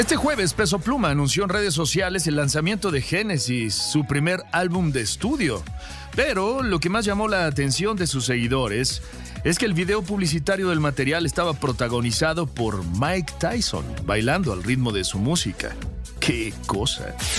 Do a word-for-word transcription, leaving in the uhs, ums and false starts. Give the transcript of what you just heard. Este jueves, Peso Pluma anunció en redes sociales el lanzamiento de Génesis, su primer álbum de estudio. Pero lo que más llamó la atención de sus seguidores es que el video publicitario del material estaba protagonizado por Mike Tyson, bailando al ritmo de su música. ¡Qué cosa!